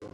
Double kill!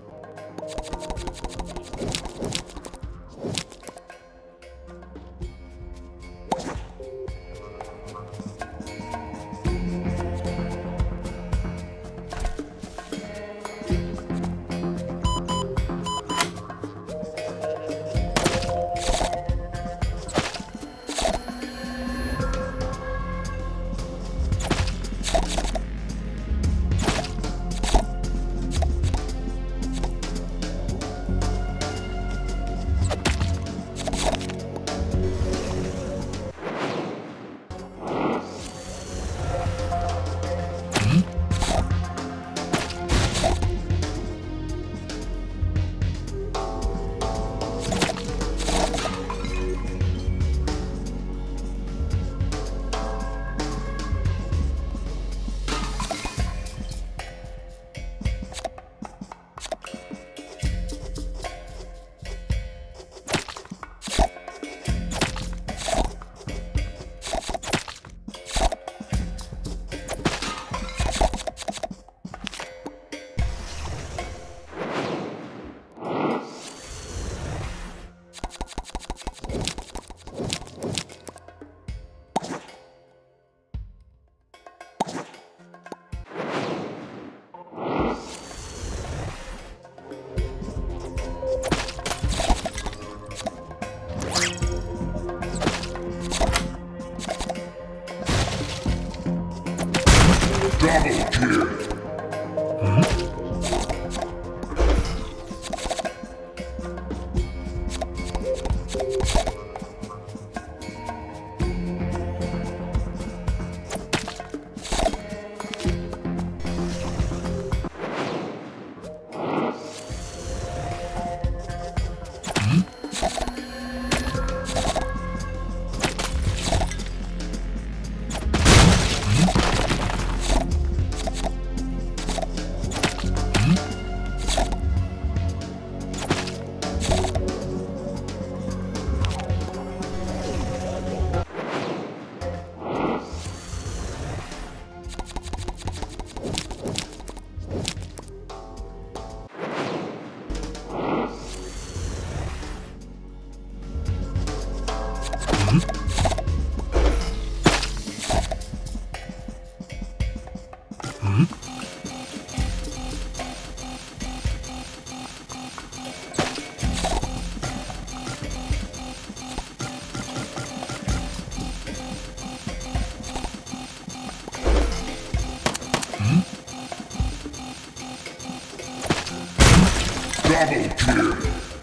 Double kill!